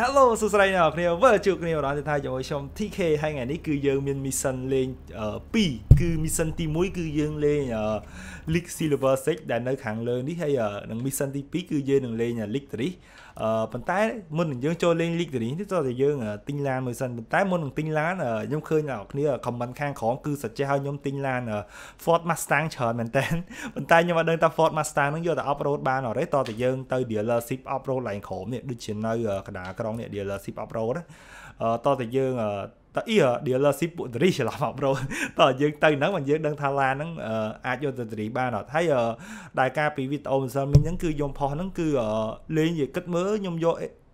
ฮัลโหลสุดสัปดาห์นี้ครับเนี่ยวันจุกเนี่ยเราจะทายอยู่ในช่วงที่เคให้ไงนี่คือยังมีมิชชั่นเล่นปีคือมิชชั่นที่มุ้ยคือยังเล่นลิกซิลเวอร์เซ็กแต่ในขังเลยนี่ให้หนังมิชชั่นที่ปีคือยังหนังเล่นลิกตรีปัจจัยมันหนังยังโจเล่นลิกตรีที่ตัวที่ยังติงลานมิชชั่นปัจจัยมันหนังติงลานย่อมเคยหนักเนี่ยคำบรรคังของคือสัจจะย่อมติงลาน Ford Mustang เชิญเหมือนเต้นปัจจัยย่อมเดินตาม Ford Mustang นั่งอยู่แต่ off road บ้านหน่อยตัวที่ยังตัวเดียวเราซิป off road ไหลขมเนี่ยดูเช่นน้อยขนาดเนี่ยเดี๋ยวเราซิปอัพโรดต่อแต่ยังต่ออีกเดี๋ยวเราซิปบุตรีฉลามอัพโรดต่อยังตั้งนั้นมันยังดังทารานั้นอาจจะจะรีบ้านหรอถ้าได้การปีวิตอมซามินนั้นคือยมพอนั้นคือเลี้ยงอย่างกัดมือยมโย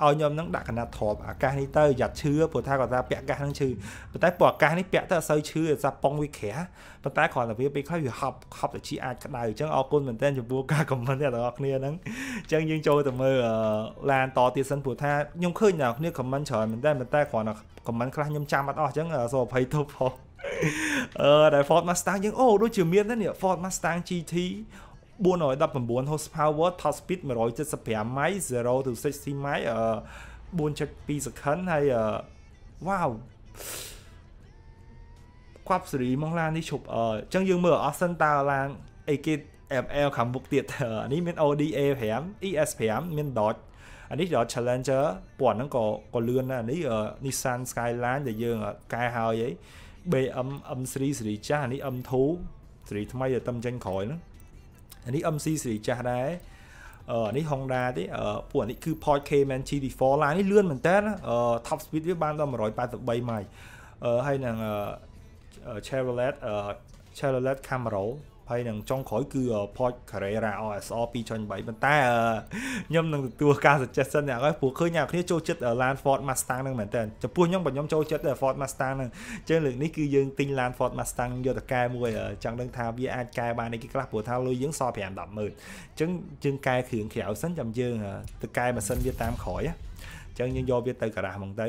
เอายมนั่งดักขนาดถอดการนี้เตอร์หยัดเชื้อผัวท่าก็แท้เปียกการนั่งชื่อปัจจัยปวดการนี้เปียกเตอร์เซอร์ชื่อจะปองวิแขปัจจัยก่อนแต่พี่ไปเข้าอยู่ขับแต่ชี้อาจขนาดอยู่จังเอาคนเหมือนกันอยู่บัวกากับมันเนี่ยแต่ออกเนี่ยนั่งจังยิงโจแต่เมื่อลานต่อตีสันผัวท่ายมขึ้นนี่คอมมันเฉยมันได้มันแต่ขอนะคอมมันคลายยมจามอัดออกจังโซ่ไพทอพอได้ Ford Mustang ยังโอ้ด้วยเฉียบเมียนนั่นเนี่ย Ford Mustang GT4 114 horsepower top speed 175 ไมล์ 0 ถึง 60 ไมล์ 4.2 second ให้ว้าวความสุริมองลานที่ฉุบจังยังเมื่อออสเซนตาลานไอเกต ML คำบุกเตียดนี่เป็น ODA แผง ES แผงเป็น Dodgeอันนี้เดี๋ยว Challenger ปวดนั่งก็เลื่อนนะอันนี้Nissan Skyline แต่ยังกายหาวยัย BM M3 สิริจ้าอันนี้ M ทูสิริทำไมจะตำจังคอยนะอันนี้ M4 สิริจ้าได้อันนี้ Honda ที่ปวดนี่คือ Porsche Cayman GT4 ลายนี่เลื่อนเหมือนเต้นนะTop Speed วิบานเรา180 ไมล์ให้นางChevrolet Camaroภายหนังจองขอยคือพอดคาริราออสอปีชนใบมันแต่ย่อมหนังตัวการจัดเสนอก็ผู้เคยอยากที่โจเจ็ดลาน Ford Mustang นั่นเหมือนแต่จะพูดย่อมบ่นย่อมโจเจ็ดFord Mustang นั่นเจ้าหนึ่งนี่คือยืนติงลาน Ford Mustang โยตะกายมวยจังดังทาวีอาร์กายบานในกิกลับหัวเท้าลุยยังซอแผ่นดับมือจึงกายเขื่อนเขียวสั้นจำยืนตะกายมาสั้นวีตามขอยจังยังโยวีเตอร์กระดาษมองได้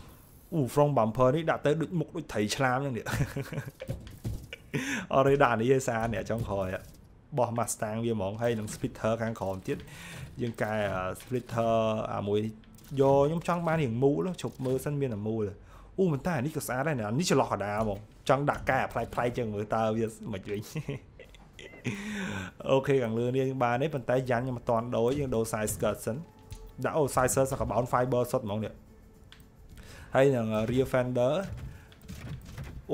ฟรองบัมเพอร์นี่ด่าเตะดุจมุกดุจไถชลามอย่างเดียวอะไรด่าในเยซานเนี่ยจ้องคอยบอมาสตังเวียมองให้น้องสปิทเทอร์ข้างขอมที่ยังกายสปิทเทอร์มวยโยยมจ้องบ้านอย่างมูแล้วฉกมือสั้นเวียนมูเลยมันใต้นี่ก็ซาได้เนี่ยนี่จะหลอกด่าบอกจ้องด่าแก่ไพลจังมือตาเวียมาจุยโอเคกลางเรือเนี่ยบ้านนี้เป็นไตยันยังมาตอนโดยยังโดไซส์เกิดสันด่าโอไซส์เซอร์สักกระบอกไฟเบอร์สดมองเนี่ยhay là rear fender ồ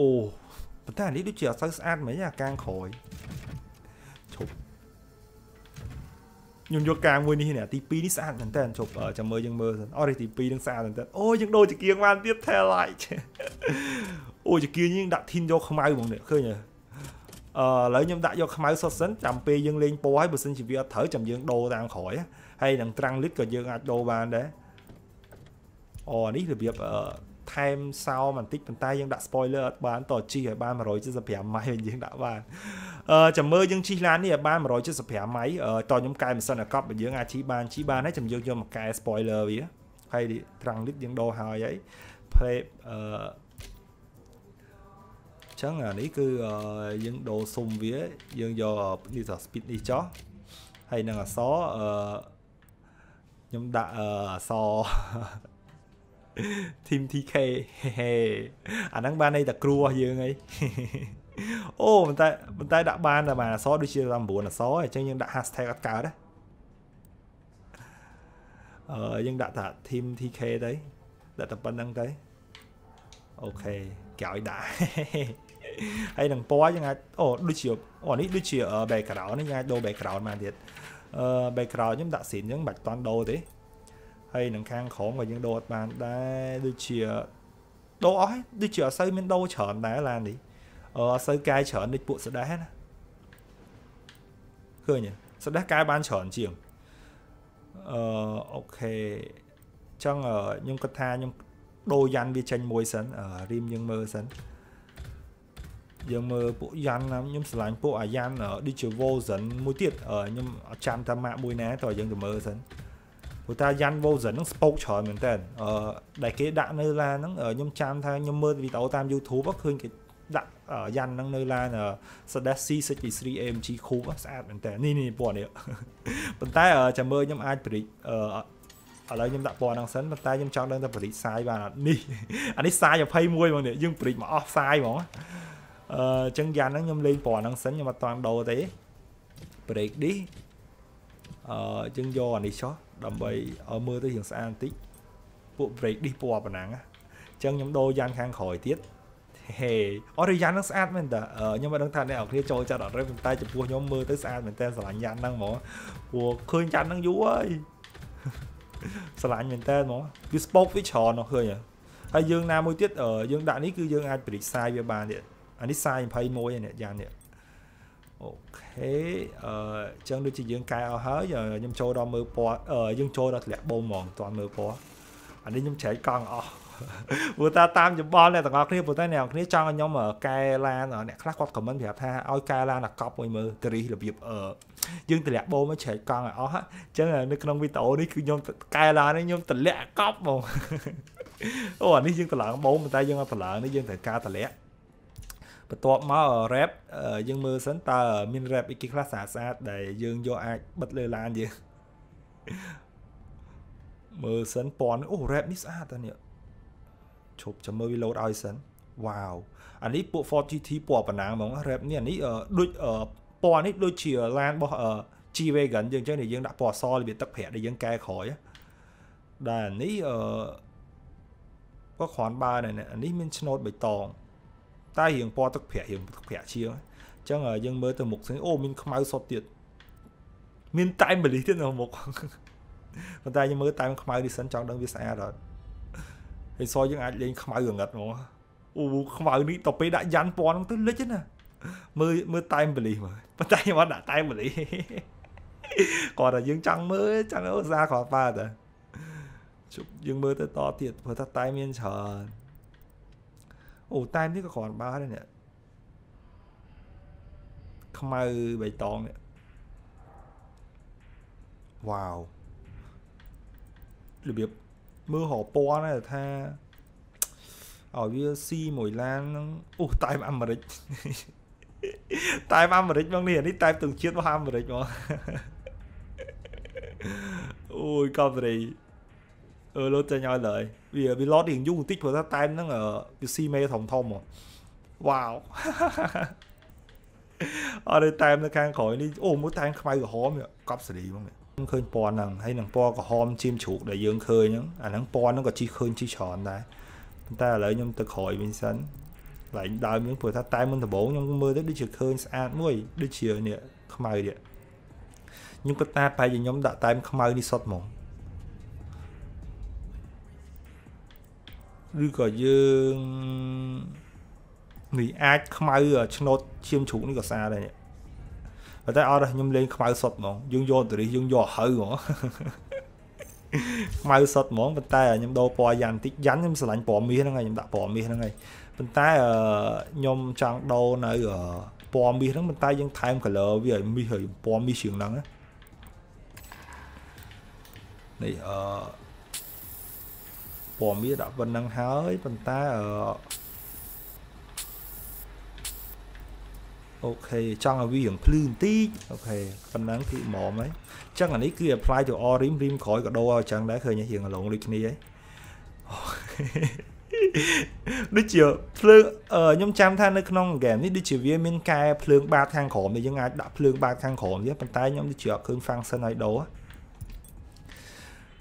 mình thấy đi đứa trẻ sơ sát mấy nhà càng khỏi chụp nhưng vô càng vui như thế này tp đi sát mình tên chụp ở trong mơ dân mơ rồi đây tp đang xa mình tên ôi những đôi chị kia ngoan tiếp theo lại ôi chị kia nhưng đặt tin vô không ai bọn nữa khơi nhỉ lấy nhóm đại do không ai so sánh chạm p dân lên po ấy bữa sinh chỉ việc thở chạm dân đô đang khỏi hay đằng trăng lít còn dân ạt đô bàn đấyนี่คือแบบไทม์ซาวมันติดมันใต้ยังดักสปอยเลอร์บ้านต่อชี้บ้านมาร้อยจะสเปียร์ไม้เป็นยังดักบ้านจำเมื่อยังชี้ร้านนี่บ้านมาร้อยจะสเปียร์ไม้ตอนยมกายมันสนับกับเป็นยังอาชีบ้านชี้บ้านให้จำยังมากายสปอยเลอร์วิ่งใครดิตรังลิดยังโดหายยัยเพลย์ชั้นนี่คือยังโดซุ่มวิ่งยังโย่นี่จะสปิดนี่จ้อให้นั่งซอยมดักซอทีม TK อันนั้นบ้านในแต่กลัวเยอะไงโอ้มันใต้ดักบ้านแต่มาซอสด้วยเชียร์ลำบุญอ่ะซอสจังยังดักแฮชแท็กอากาศนะ ยังdata team TK đấy, data panel đấy. Ok, cạo đã. Hay đằng po như ngay, oh đôi chiều, oh này đôi chiều ở background này ngay đồ background mà thiệt. Background những data xịn những bạch toàn đồ thế. Hay đằng khang khổng và những đồ mà đây đôi chiều đồ ói đôi chiều xây bên đâu chọn đá là gì? Xây cai chọn đi bộ sẽ đá hết. Khơi nhỉ, sẽ đá cai ban chọn chiều. Ok trong ở nhưng có tha nhưng đôi dàn vi tranh môi sấn ở rim nhưng mơ sấn nhưng mơ bộ dàn lắm nhưng sẵn bộ à dàn ở đi chiều vô dẫn mối tiệt ở nhưng chạm tham mạ mùi ná tỏ dân từ mơ sấn của ta dàn vô dẫn nó spoke chọn mình tên ở đại kế đạn nơi là nó ở nhưng chạm thay nhưng mơ vì tao tam YouTube bất khuyên cái đặt ở dàn năng nơi là sẽ đã xí sẽ bị 3M chỉ khu bác sát mình tên nì bỏ nữa bằng tay ở chả mơ nhầm ai bị ở đây nhầm đặt bỏ năng sấn bằng tay nhầm trong đang tập bị sai và nì anh ấy sai và phay môi bằng nữa nhưng bị mà offside mà chân dàn nó nhầm lên bỏ năng sấn nhưng mà toàn đầu thế bị đi chân do anh đi chó đầm bầy ở mưa tới hiện sẽ an tích bộ bị đi bỏ bằng nắng chân nhầm đôi dàn khang khỏi tiết hey, orian nó sát mình đã nhưng mà đang thằng này ở kia chơi cho đỏ rồi tay chụp vua nhóm mưa tới sát mình tên sờ lạnh dán đang mỏ vua khơi dán đang dú ơi sờ lạnh mình tên mỏ cứ spoke với trò nó khơi nhỉ hay dương nam môi tiết ở dương đại ní cứ dương ai bị sai về bàn điện anh đi sai phải môi này dán điện ok chân đôi chị dương cài ở hới giờ nhưng chơi đó mưa po dương chơi đó lẹ bông mòn toàn mưa po anh đi nhưng chạy con vừa ta tam chụp bom này tao ngọc kia vừa ta nào kia cho nhóm ở cây lan ở nè khắc quạt comment đẹp ha ôi cây lan là cọc mười mười tri là việc ở dương từ lẹ bô mới chạy con là ó chứ là nó không bị tổ đi cứ nhóm cây lan nó nhóm từ lẹ cọc mồm ôi nó dương từ lợn bố người ta dương từ lợn nó dương từ ca từ lẹ bắt tọt má ở rep dương mưa sến ta ở min rep iki class xa xa để dương do ai bật lê lan gì mưa sến pon ô rep nít xa ta nè chụp cho mơ vi load sân wow anh ấy bộ Ford GT4 bỏ nắng bóng rep nè ní ở đôi ở po nít đôi chìa lan bỏ ở chi về gần dương chơi này dương đã bỏ so bị tắc hẹ để dương cai khỏi á đàn ní ở có khoản ba này nè ní mention bị tòn ta hiện po tắc hẹ chia chẳng ở dương mới từ một tiếng ô mình không ai so tiệt mình tay mình lý thuyết nào một còn ta nhưng mới tay không ai đi sân trong đơn vị xa rồi thì soi những ai lên không ai gần ngặt mà u không ai đi tập đi đã dán po nó tới lết chứ nè mưa tay mình lì mà bắt tay mà đã tay mình lì còn là dương trăng mới trăng nó ra khỏi ba rồi chụp dương mưa tới to thiệt vừa tắt tay miên chờ ủ tay nó còn ba đây nè không ai bày tòn nè wow được biết mưa họ po này tha ở bia si mồi lan u tay mà đấy tay mà đấy băng này đi tay từng chiếc ham mà đấy mà ui con gì lốt cho nhau lời vì bị lót điện dung tích của ta tay nó ở si mê thòng thòng mà wow ở đây tay nó càng khỏi đi ô muốn tay không ai của hóm nữa cắp xử lý không khơi po nằng hay nằng po có hom chim chuột để dương khơi nhá à nằng po nó có chi khơi chi chọn này ta lấy nhung từ khỏi bên sân lại đào những buổi thắt tay mình thở bổ nhung mưa tới đi chiều khơi ăn nuôi đi chiều nè không ai vậy nhưng có ta phải gì nhóm đã tay không ai đi sót mỏng đi có dương người ai không ai ở trên nốt chim chuột nó có xa đây nhỉ và ta ở đây nhung lên không ai sọt mỏng dương do từ đi dương do hơi mỏng không ai sọt mỏng bên tay ở nhung đôi po dàn tích dán nhung sờ lạnh bỏ mi nó ngay nhung đã bỏ mi nó ngay bên tay ở nhung trăng đô nơi ở bỏ mi nó bên tay dương thay một cái lờ vì ở mi hơi bỏ mi sướng lắm á này ở bỏ mi đã vẫn đang hơi bên tay ở ok trong là vi hưởng plum tí ok phần nắng thì mỏ mấy chắc là đấy kia apply cho o rim rim khỏi cả đô chẳng đã khơi nhá hiện là lộn lịch này ấy đứa chiều phương nhóm trăm than nước non game đi chiều viên bên cai phương ba thang khổ thì những ai đã phương ba thang khổ với bàn tay nhóm đi chiều khương phang sân này đấu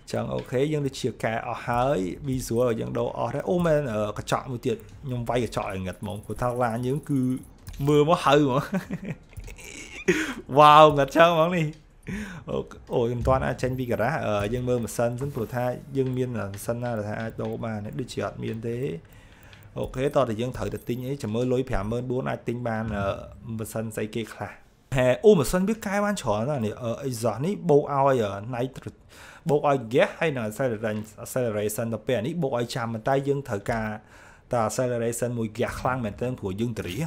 chẳng ok nhưng được chia cả ở hơi ví dụ ở những đầu ở đấy ôm em ở cái chọn một tiền nhưng vay cái chọn ngặt mỏng của thao là những cứ mưa mà hơi mà wow ngặt chăng mỏng đi ôi em toàn ai tranh vi cả đã ở dân mơ mà sân dân phổ thai dân miên là sân là thai đâu mà nó được chuyện miên thế ok to thì dân thời được tính ấy chẳng mơ lối phẻ mơ bốn ai tính bàn ở một sân xây kê khả hè ôm một sân biết cái ban chó là này ở giỏ ní bầu ao ở này bộ ai ghét hay là acceleration tập về ní bộ ai chạm mà tay dân thời ca ta acceleration mùi gạt khoang mình tên của dân trí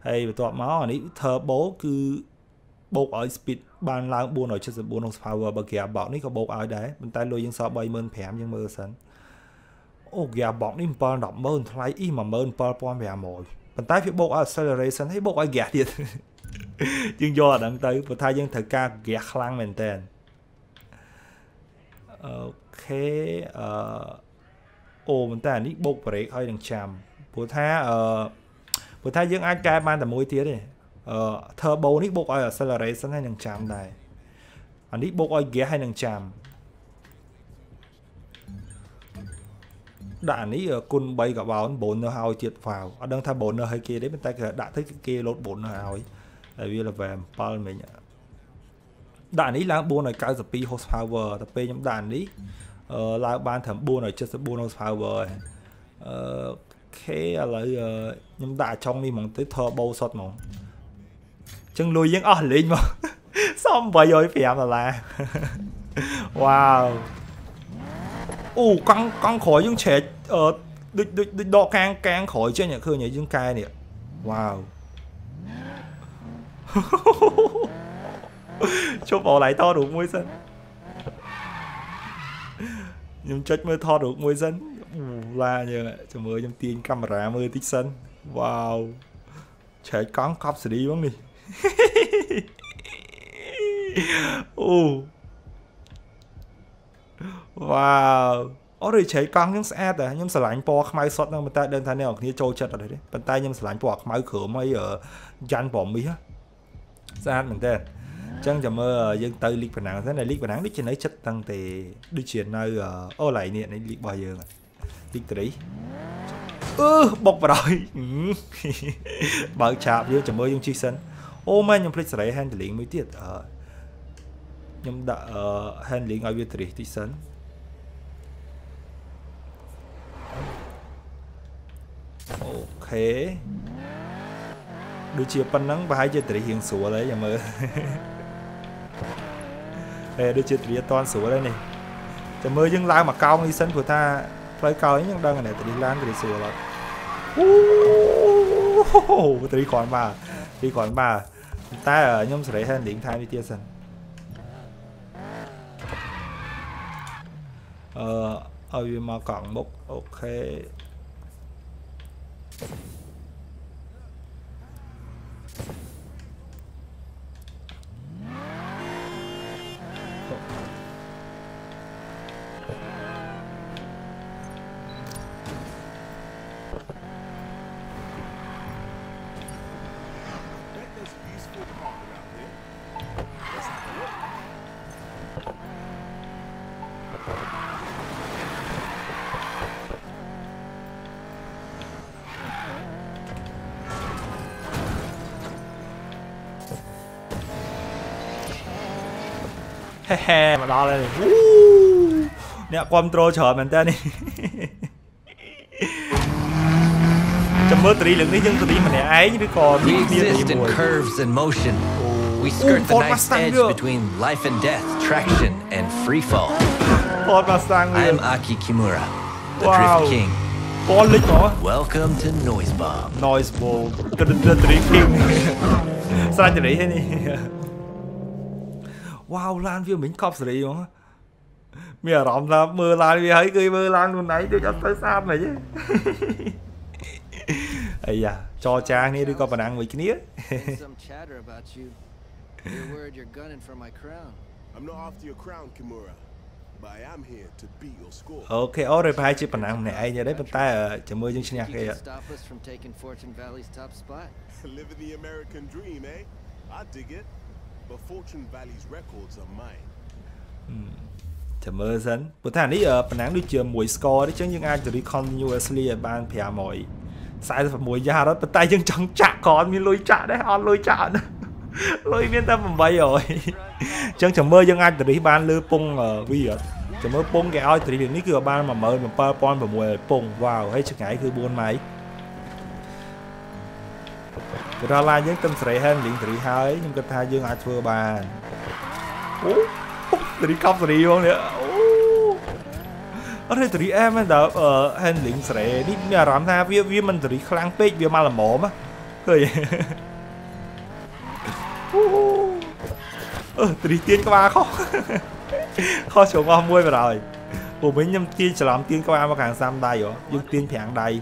hay tọa máu này thờ bố cứ bộ ở speed ban lang buôn ở trên buôn power bậc gà bọc ní có bộ ai đấy mình tay lôi dân so bay mơn phèm nhưng mơ sân ô gà bọc ní bò động mơn thay y mà mơn bò pon về mồi mình tay phía bộ acceleration thấy bộ ai gạt thiệt nhưng do đặng tới và thay dân thời ca gạt khoang mình tên ok ô mình ta ní bộ break hơi đằng chạm bữa thay dân ai ca ban là mối tía đi thơ bầu ní bộ ai ở sao đấy sẵn hay đằng chạm này anh ní bộ ai ghé hay đằng chạm đã ní ở côn bay gặp báo bốn nó hao triệt vào ở đang thay bốn nó hơi kia đấy bên tay đã thấy kia lốt bốn nó hao ấy tại vì là về bao mình đạn ấy là buôn này cao tập pi horsepower tập pi nhóm đạn ấy là ban thẩm buôn này chất buôn horsepower cái là nhóm đạn trong đi bằng tới thợ bầu sọt mỏng chân lùi những lên mà xong bây giờ phải làm là wow u con khỏi những trẻ đo càng khỏi chứ nhỉ khơi nhỉ những cái này wow chụp vào lại to được môi dân nhưng chết mới to được môi dân là như cho mới trong tiền camera mới tích sân wow trẻ con cọp sẽ đi bóng đi wow ở đây trẻ con những xe à nhưng sẽ lạnh po máy sót đâu mà ta đơn thanh nào như trôi chật ở đấy bàn tay nhưng sẽ lạnh po máy cửa máy ở dàn bỏ mía ra mình tên chẳng chả mơ dân tư liệt Bình Nẵng thế này liệt Bình Nẵng đi trên ấy chất tăng thì đi chuyển nơi ô lại nè này liệt bao giờ liệt trí bọc vào đòi bảo chạp vô chả mơ dân chiếc sân ô mà nhóm lịch sảy hành liền mới tiết nhóm đã hành liền ở việt trí tích sân ok đôi chia pan nắng và hai chia trí hiện số đấy nhầm mơ đôi chia trí toàn số đấy này chầm mơ nhưng la mà cao đi sân của ta phải cao ấy nhưng đang này thì lan thì số rồi thì còn mà ta ở nhom sấy hen đỉnh thái đi tia sân ở mà còn bốc ok he mà đo lên nè control chở mình ta đi chấm mơ tí lượng đi nhưng tí mà nè ấy chứ còn đi đi mùi Ford Mustang nữa Ford Mustang nữa I'm Aki Kimura the Drift King Ford lịch đó welcome to Noise Bomb the Drift King sao chả đấy thế này wow lan viên mình cọp gì không mẹ rộm là mưa lan vì thấy cây mưa lan luôn nãy tôi cho tới xa này chứ ấy à cho trang đi có bạn ăn với cái nĩa ok ở đây phải chứ bạn ăn này ai giờ đấy bên tay ở chợ mưa dân sinh nhạc kìa Merchant. Bữa tháng này bản án được chưa mùi score đấy chứ nhưng ai chỉ đi continuously ban phía mồi. Sai là mùi da đó, tay chân trắng chạ con mình lôi chạ đấy, on lôi chạ nữa. Lôi miên ta mầm bay rồi. Chân chẳng mơ dân ai từ đi ban lư pung ở vi chẳng mơ pung cái oi từ đi đến cửa ban mà mơ mà PowerPoint và mùi pung vào hay chừng ngày cứ buôn máy. Ra la dân tâm sấy hơn điện từ đi hai nhưng cái thay dân ai vừa bàn. Từ đi cọc từ đi luôn nữa. Ở đây từ đi em đã hơn điện sấy đi nhà làm tha vi mình từ đi khang page vi mà là mồm á. Cười. Tùy tiên các bạn khó khó chỗ ngon mua rồi của mình nhâm tiên chỉ làm tiên các bạn mà càng xăm đầy rồi nhưng tiên phản đầy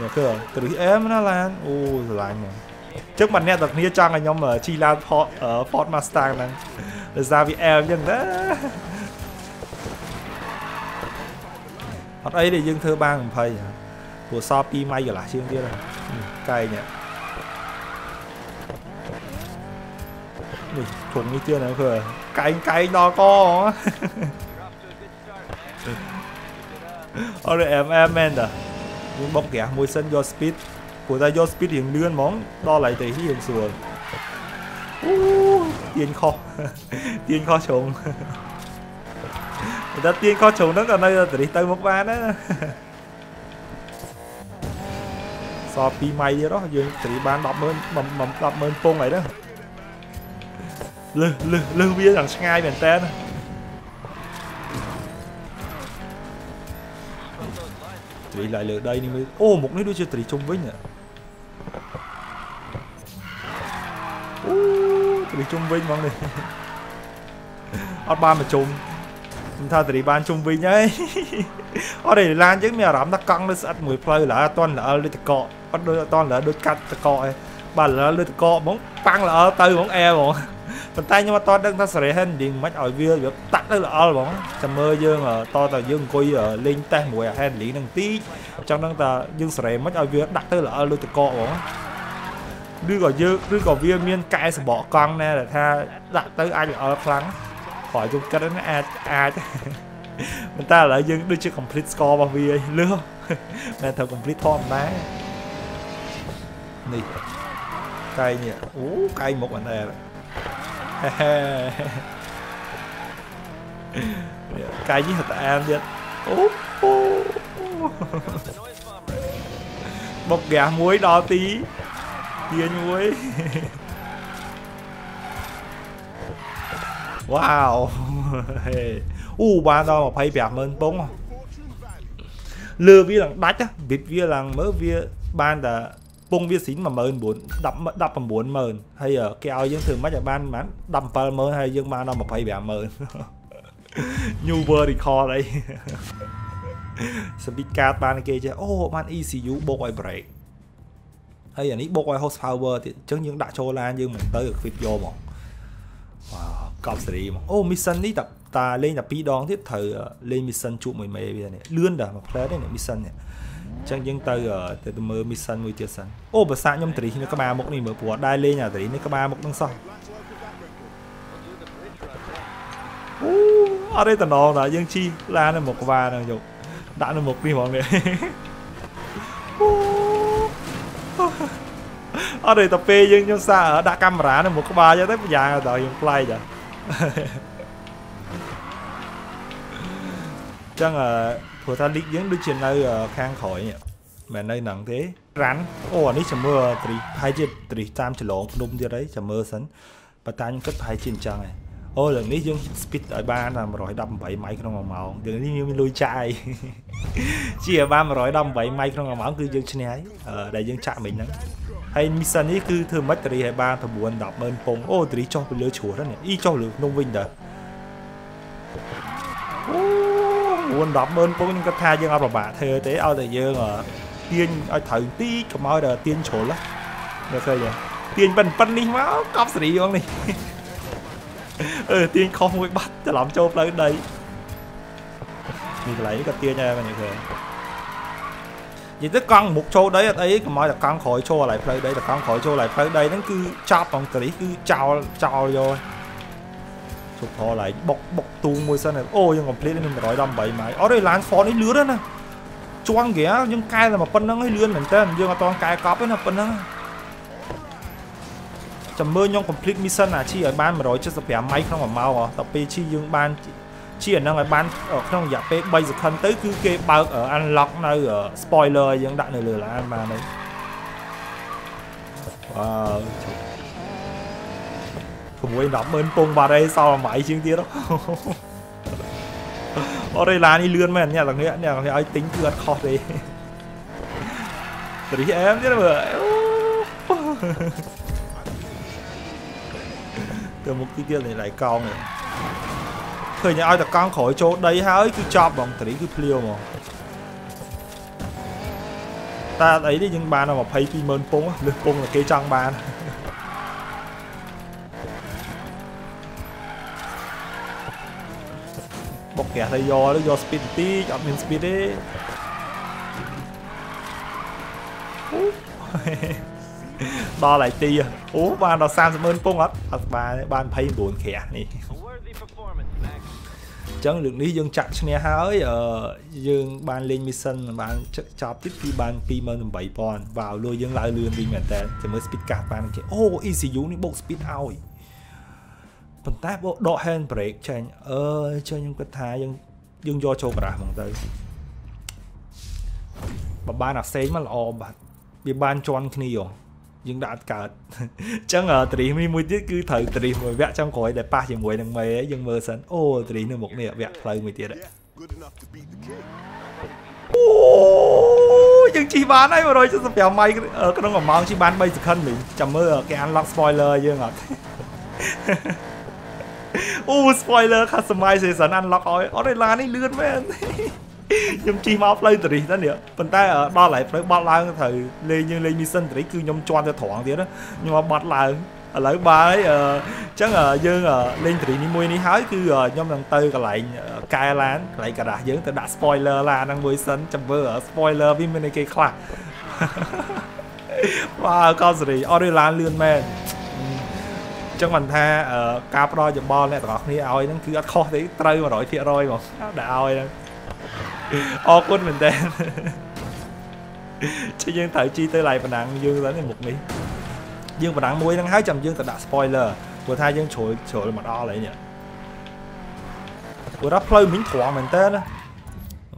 nè cơ từ em nó là ôi là trước mặt nè tập nia trang là nhóm ở chi lan ở Ford Mustang này ra vì em nhân đó ở đây để dương thơ bang mình thấy của shop pi may rồi lại chưa kia này cay nhỉ chuẩn như chưa nào cơ cái đó có rồi em men đó những bọc kẻ môi sân do speed của ta do speed hiện lươn món đo lại thì hiện sườn tiên kho trồng người ta tiên kho trồng nó còn đây là đi tới một ba đó so pi may vậy đó dương thì ban đọc mơn đọc mơn phôn vậy đó lương bia rằng ngay miền tên thì lại lượt đây nên mới ô một nơi đuôi chưa tùy chung với nhỉ tùy chung với mong này ba mà chung chúng ta tùy ban chung với nhé ở đây lan chứ mèo rắm ta căng nó sạch mùi play là toàn là lưỡi cọ bắt đôi toàn là đôi cắt cọ bà là lưỡi cọ muốn tăng là từ muốn e mà bàn tay nhưng mà to đang ta sợi hơn điện máy ở vía việc tắt đó là all bóng chầm mơ dương ở to tàu dương coi ở linh tay mùi ở hen lý năng tí trong đang ta dương sợi máy ở vía đặt tới là all luôn từ cọ bóng đưa gọi dương đưa gọi vía miên cãi sự bỏ con nè là tha đặt tới ai ở lắng khỏi chúng cái đến ai mình ta lại dương đưa chưa complete score bằng vía lương này thằng complete thon má này cay nhỉ ú cay một bạn này cái gì thật em biết bọc gà muối đó tí tiên muối wow ba đó mà phải bẹp hơn bóng lừa vi lằng đắt á bịt vi lằng mớ vi ban là bông viên xín mà mờn bốn đập mà bốn mờn hay ở keo dân thường mắt ở ban bán đập vào mờn hay dân ban nó mà phải bẻ mờn new world record đây speed card ban kia chứ oh ban ECU bộ quay brake hay ở ní bộ quay horsepower thì chứng những đã cho lan nhưng mình tới được video mà cọc gì mà oh mission ní tập ta lên là pi đón thiết thời lên mission chụp mười mấy bây giờ này lươn đã mà play đấy này mission này chẳng những từ ở từ mơ mission mùi tiệt sẵn ô bà xa nhâm trí nó các bà mốc này mở của đai lên nhà trí nó các bà mốc đang xong ở đây tần đó là dân chi là nó một và nào dục đã nó một đi mọi người ở đây tập phê dân nhâm xa ở đã camera nó một cái bà cho tới bây giờ rồi hiện play rồi chẳng là của ta lịch dưỡng đưa chuyện nơi khang khỏi nhỉ mà nơi nặng thế rắn ô anh ấy chả mơ thì hai chiếc thì tam chỉ lộn đúng chưa đấy chả mơ sẵn và ta những cách hai chiếc trang này ô lần này dưỡng speed ở ba là rồi đâm bảy máy không màu màu đừng như mình lôi chạy chỉ ở ba mà rồi đâm bảy máy không màu màu cứ dưỡng trên ấy ở đây dưỡng chạm mình đó hay mission ấy cứ thường mất thì hai ba thằng buồn đọc bên phong ô thì cho mình lựa chùa đó này y cho lựa nông vinh đó buồn đọc bên cũng những cái thay dương ông bà thề thế ao thời dương ở tiên ở thời tí có máu là tiên trốn lắm được rồi tiên bần bần đi máu cắp gì con này tiên không bị bắt cho làm cho lên đây mình lấy cái tiên nha bạn nhỉ vậy tức con một chỗ đấy ấy có máu là con khỏi cho lại play đây là con khỏi cho lại play đây nó cứ chọc bằng cái cứ chào chào rồi Support lại bọc tu môi sân này. Ô nhưng còn play nên mình nói đầm bảy máy. Ở đây láng phó đấy lứa đó nè. Choang ghé nhưng cai là mà phân năng hay lươn mình tên nhưng mà toàn cai cóp ấy là phân năng. Chầm mơ nhong complete mission là chi ở ban mà nói chưa sập bẻ máy không mà mau à. Tập pe chi nhưng ban chi ở năng ở ban ở trong giả pe bây giờ khăn tới cứ kê bao ở unlock này ở spoiler nhưng đạn này lừa là an mà này. Wow. Không quên đọc ơn Pong bà đây sao mà máy chiếng kia đó. Ở đây là đi lươn mày nha, thằng này ấy tính cướp khó đấy. Từ khi em thế mà từ một cái kia này lại con này. Thời nhà ai đặt con khỏi chỗ đây hỡi cứ chọc bằng từ đấy cứ pleo mà. Ta ấy đi nhưng bà nào mà pay kim ơn Pong á, lươn Pong là cây trang bà. Bọc kẻ thầy do nó do speed tí chọn mình speed đấy. Đo lại tí à. Ủa bạn đo sang cảm ơn Pong á. Bạn thấy buồn khẻ này. Chẳng được lý dân chặt nè hơi ở dân bạn lên mission bạn chọc tiếp khi bạn pin mình 7 con vào lôi dân lại lươn đi mẹ tên thì mới speed card bạn kìa. Oh easy you này bộ speed out. Phần tác bộ độ handbrake chanh ơi chơi những cái thái nhưng do châu cả bằng tới bà ban là xe mà lo bạn bị ban cho ăn nhiều nhưng đã cả chẳng ở tí mùi tiết cứ thời tí mùi vẽ trong khối để ba chỉ mùi đằng mày ấy nhưng mơ sẵn ô tí nữa một nè vẽ thời mùi tiết đấy nhưng chỉ bán ấy mà rồi chứ béo may ở cái đó mà mong chỉ bán bây giờ khăn mình chẳng mơ cái unlock spoiler chứ ngọt. Spoiler customization unlock rồi. Ở đây là này lươn men. Nhóm chi máu play tụi đó nữa. Phần ta ở đo lại phải bot lại thời lên như lên mission tụi cứ nhóm choan cho thoáng thế đó. Nhưng mà bot lại ở lại ba đấy chắc là dương lên tụi ni mui ni hái cứ nhóm đang tư cái lại cai lán lại cả đã dương tụi đã spoiler là đang mui sân chấm vỡ spoiler với mình cái khóa. Wow con gì ở đây là lươn men. Chẳng mình tha cáp đo cho bò này tọt đi ao nó cứ khó thấy trơi mà đổi thiệt rồi mà đã ao đó o cút mình tên chứ dương thử chi tới lại và nặng dương đến một ní dương và nặng muối đang hái chầm dương ta đã spoiler vừa thay dương chổi mà đo lại nhỉ vừa đắp play miếng thua mình tên đó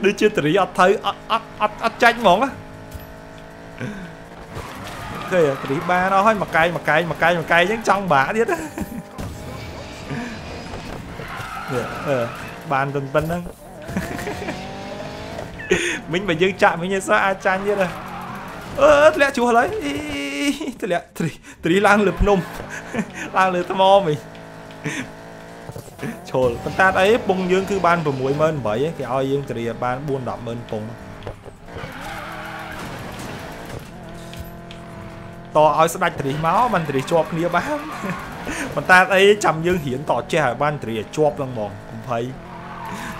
đưa chưa tụi nó thấy tranh món á kìa tụi ba nó hơi mà cay những trong bả biết á bàn tình tình đó mình phải dương chạm với như sao ai tranh như này lẽ chúa lấy tụi lang lượp nôm lang lượp tamo mình chồi phần ta ấy bung dương cứ ban vừa muối mơn bởi ấy, cái ao dương từ ban buôn đậm mơn bung to ao sẽ đánh từ máu ban từ chua kia bán phần ta ấy chầm dương hiển tỏ che ban từ chua lăng mòn cũng thấy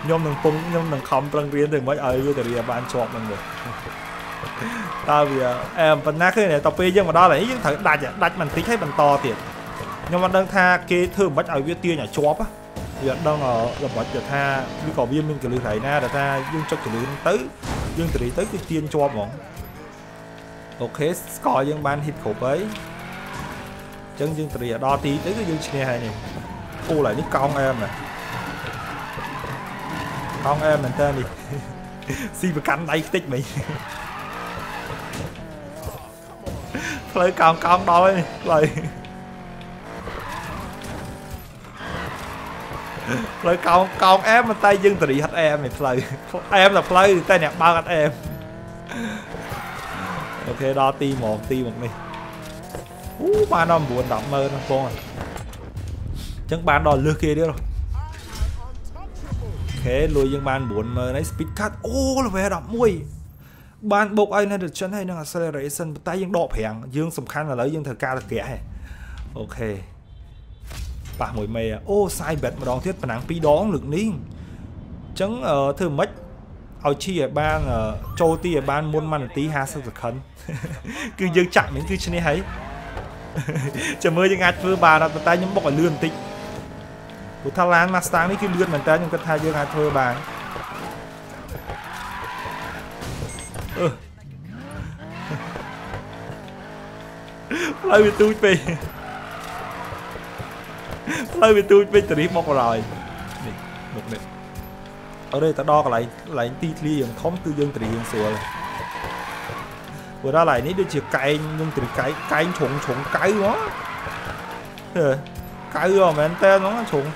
nhom thằng bung nhom thằng khom lăng riêng từ mới ấy từ ban chua lăng được tao vì em phần nát cái này tao phê dương mà đó là những thằng đánh mình tính thấy mình to tiền nhưng mà đang tha kê thường bắt ở viết tia nhà chóp á giờ đang ở gặp bạch giờ tha với cậu viên mình cái lưu thầy na là tha dương cho cái lưu tới dương thì tới cái tiên cho bọn ok score dương ban hit khổ ấy chân dương thì đo tí tới cái dương xe này này ô lại những con em này con em mình tên đi xin vào cắn tay tích mình lấy con đó đi lời lời con em mà tay dương tụi hết em này lời em là play tay nè bao hết em ok đo ti một đi ba nó buồn đậm mơ nó con à chẳng bán đòi lưa kia đi rồi khé lùi dương bàn 4M này speed cut ô là vẻ đọc mùi bàn bốc ai này được chân hay năng acceleration tay dương đọp hẹn dương sầm khăn là lấy dương thật ca là kẻ ok bà mùi mè ô sai bẹt mà đón thiết và nắng phí đón lực niên chẳng thử mách ở chi ở ban châu ti ở ban muôn màn tí ha sắp được khấn cứ dương chạm những thứ chân này thấy chờ mới dương ạt vừa bà đặt tay nhắm bọc ở lươn tịnh của Thái Lan Mustang đấy khi lươn mình ta nhưng cái thay dương ạt vừa bà lại bị tui về từ đi bọc rồi nè một nè ở đây ta đo lại tí ly dường không tư dương từ dương sửa vừa ra lại nít được chiếc cái nhưng từ cái trúng cái quá cái rồi mà anh ta nó trúng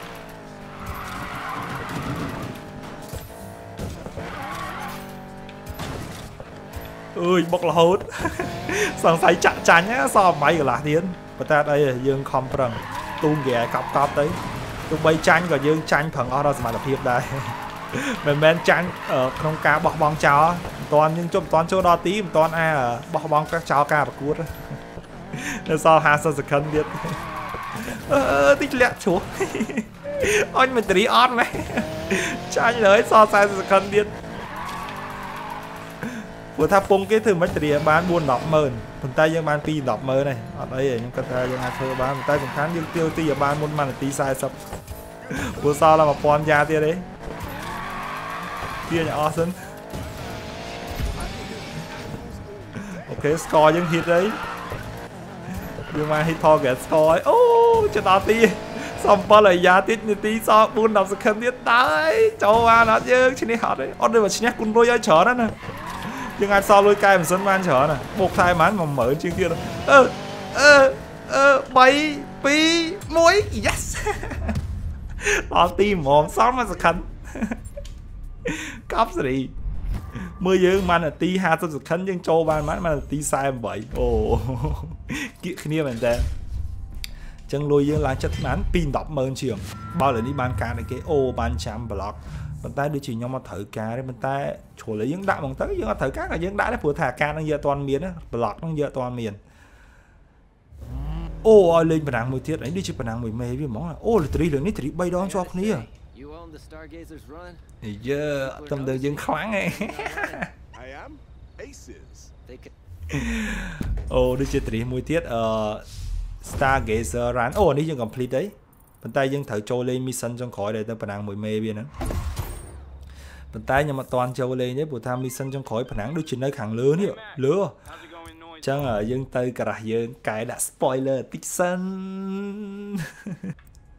ơi bọc là hốt sáng sấy chặt chắn nhá so máy của lá tiến và ta đây dương không phần tung ghé cọc đấy tung bay tranh còn dương tranh phần ở đó mà là hiệp đây mình men trắng ở trong cá bọc bóng cháo toàn nhưng trong toàn chỗ đo tí toàn ai ở bọc bóng các cháu ca và cút nó sao hà sao giật khăn biết tích lẹ chúa anh mình tí ót này tranh lấy so sai giật khăn biết vừa tháp bông cái thứ mấy tí bán buôn đọc mờn phần tay dân bán pi đọc mơ này ở đây những cái tay dân thơ bán tay cũng khán nhưng tiêu ti ở bán buôn màn tí sai sập vừa sao là một con da tia đấy awesome. Ok score nhưng hit đấy nhưng mà hit target score ô cho nó tí xong bao lời giá tiết như tí so buôn đọc sự khăn tiết đấy cháu à nó chứ trên đi hot đấy order và snack cũng đôi ai chở đó nè nhưng ai so lôi cay mà sân man chở nè một thai mán mà mở trên kia ơ bay pi muối yes nó tim mồm xong mà sự khăn cắp gì mưa dương man là tí ha tôi được khấn nhưng châu ban mát mà tí sai vậy ồ kia kia mình ta chân lôi dương là chất nán pin đọc mơn trường bao lần đi ban ca này cái ô ban chạm block mình ta đưa chỉ nhau mà thử cá đấy mình ta chủ lấy những đạo bằng tới nhưng mà thử các là những đã đấy vừa thả ca đang giờ toàn miền đó block đang giờ toàn miền ô lên bản hàng mười thiết đấy đi chụp bản hàng mười mê với món là ô là tri lượng nít tri bay đón cho kia giờ tâm đường dân khoáng ấy. Ô đi chơi trí mùi tiết Stargazer rán. Ô đi dân complete đấy. Bên tay dân thử trôi lên mission trong khỏi để ta phần ăn mùi mê bên đó. Bên tay nhưng mà toàn trôi lên đấy. Bộ tham mission trong khỏi phần ăn được chuyện nơi khẳng lứa nữa. Lứa chẳng ở dân tây cả dân cái đã spoiler tích sân.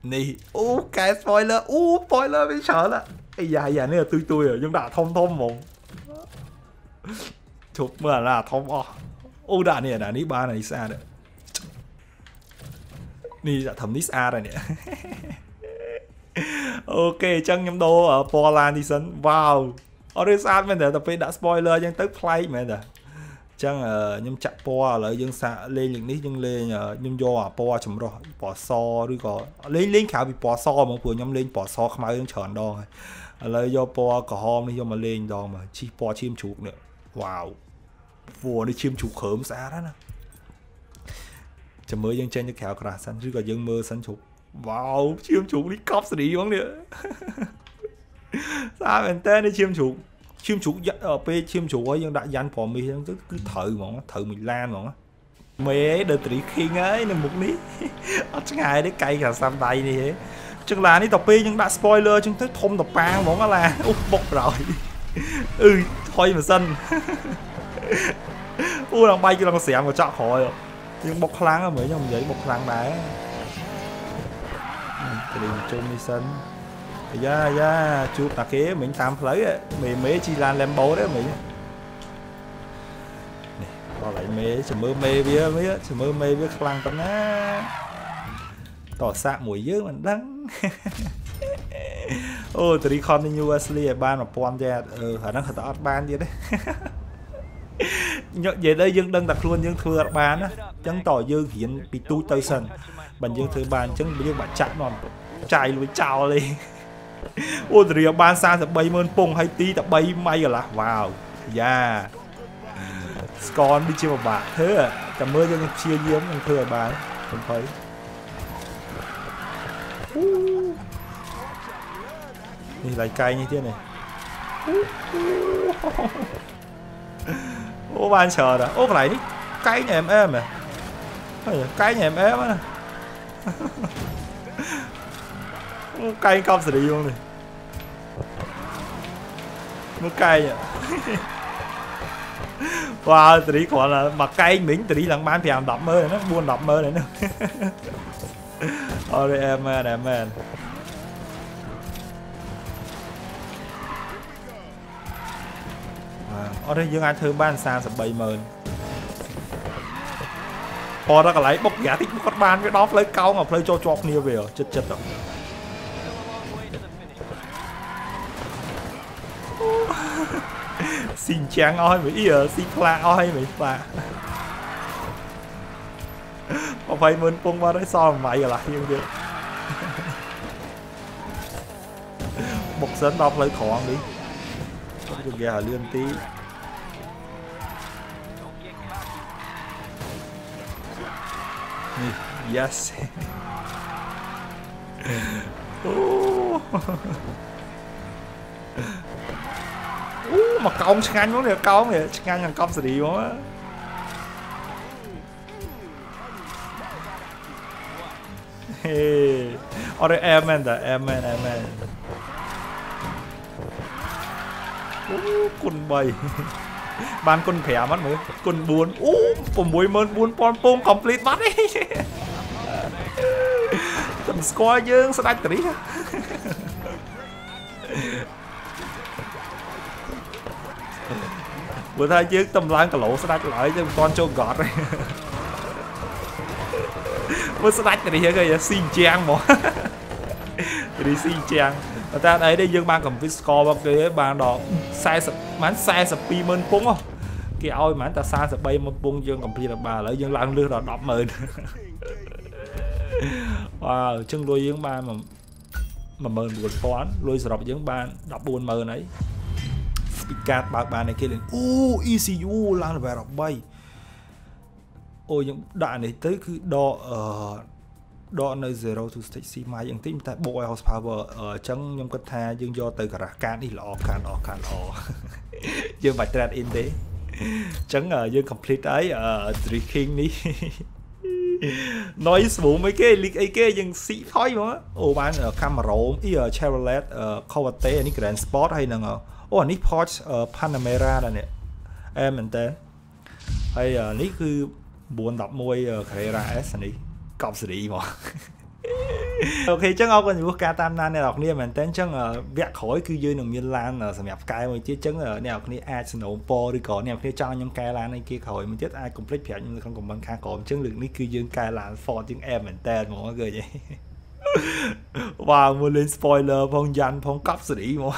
Này, cái spoiler, spoiler mới sợ đó. Ây da, này là tui rồi, nhưng đã thông một. Chụp mà là thông đã này là ní ba này xa đấy. Này đã thẩm ní xa rồi nè. Ok, chân nhóm đô ở Poland đi sân. Wow. Ở đây xa mình tập đã spoiler nhưng tức play mình rồi. Chẳng nhóm chặt po lại dân xa lên những ní dân lên nhóm do à po chấm rồi bỏ so đi có lên lên khảo bị bỏ so mà vừa nhóm lên bỏ so không ai dân chọn đâu lại do po có hôm đi do mà lên đo mà chi po chim chuột nữa wow vừa đi chim chuột khớm xa đó nè chấm mới dân trên cho khảo cả sẵn chứ còn dân mơ sẵn chuột wow chim chuột đi cóp xử lý bắn nữa sao mình tên đi chim chuột chim chủ ấy nhưng đã dán phò mi cứ thử mà thử mình lan mà mẹ đợt trí khi ấy là một ní ở trong ngày đấy cây cả sam tay này chắc là đi tập pi nhưng đã spoiler chúng tới thông tập bang món là bọc rồi ừ thôi mà xanh u đang bay kia đang xẻm mà chọn khỏi nhưng bọc láng ở mấy nhông giấy bọc láng đá đi chung đi xanh dạ dạ chụp là kế mình tam lấy mày mế chi lan Lambo đấy mình tỏ lại mế chấm mơ mê bia mấy chấm mơ mê biết lăng tấm á tỏ xạ mũi dữ mình đắng ô từ đi continuously ban mà pon ra khả năng thật ban gì đấy nhận về đây dương đăng đặt luôn dương thừa ban á chẳng tỏ dương hiện bị tu tơi sần bằng dương thừa ban chẳng dương bạn chặn non chạy lùi chào đi Ôi rìa ban xa sẽ bay mơn bông hay tí đã bay may là vào. Yeah. Con đi chơi một bạn thế. Cảm ơn cho chia giếm thằng thừa bạn. Không thấy. Nhìn lại cay như thế này. Ô ban chờ rồi. Ô cái này đi. Cái nhà em à. Cái nhà em êm á. Cay cong sẽ đi luôn này. Nó cay nhỉ. Wow, từ đi còn là mặt cay miếng từ đi lần ban thì làm đậm mơ nó buồn đậm mơ này nữa. Ôi em ơi, em ơi. Ở đây dương ai thương ban xa sập bay mờn. Họ ra cả lấy bốc giả thích bốc ban cái đó lấy cao mà play cho chọc nia về chật chật rồi. Xin chàng oi mấy ỉa, xin pha oi mấy pha. Mà phải mơn bông qua đấy so mày lại nhưng được. Bọc sấn đọc lấy khoảng đi. Được gà liên tí. Yes. Mà cong ngăn quá nè, cong nè, ngăn thằng cong sẽ đi quá. Hey, ở đây em con bay, ban con khỏe mất mới, con buồn, cùng buổi mơn buồn pon pom complete mất đấy. Tầm score dương sẽ đánh tí. Bữa thay chứ tâm lan cả lỗ sẽ đặt lại cho con cho gọt này. Mới sẽ đặt này kìa, xin trang mà. Đi xin trang. Người ta ấy đây dương ban cầm cái score bằng cái bàn đỏ. Sai sập, mán sai sập pi mơn phúng không? Kìa ôi mán ta sai sập bay mơn phúng dương cầm pi là bà lấy dương lan lương đỏ đọc mơn. Wow, chân lôi dương ban mà mơn buồn phón, lôi sọp dương ban đọc buồn mơn ấy. Card bạc bàn này kia lên. Ô ECU lan về đọc bay. Ôi những đoạn này tới cứ đo ở đo nơi 0 to stage C mai những tí ta bộ horsepower ở trong nhóm cất tha dương do từ cả can đi lọ can lọ. Dương bạch trade in thế. Chẳng ở dương complete ấy ở Drift King đi. Noise Bomb mấy cái link ấy kia dương xịn thôi mà. Ô bán ở Camaro, ý ở Chevrolet Corvette này Grand Sport hay là ngờ. Ồ oh, này Ford Panamera là nè. Em mình tên. Hay này cứ 410 Carrera S này. Cọp sẽ đi mà. Ok chẳng ốc còn vô ca tam nan này đọc nha mình tên chẳng vẹt khỏi cứ dưới nồng miên lan là sầm nhập cái mà chứ chẳng này đọc này ai sẽ nổ po đi có này cho những cái lan này kia khỏi mình chết ai complete phẹt nhưng không còn bằng khá có chẳng lực này cứ dưới cái lan Ford tiếng em mình tên mà mọi người vậy. Và wow, mua lên spoiler phong danh phong cọp sẽ đi mà.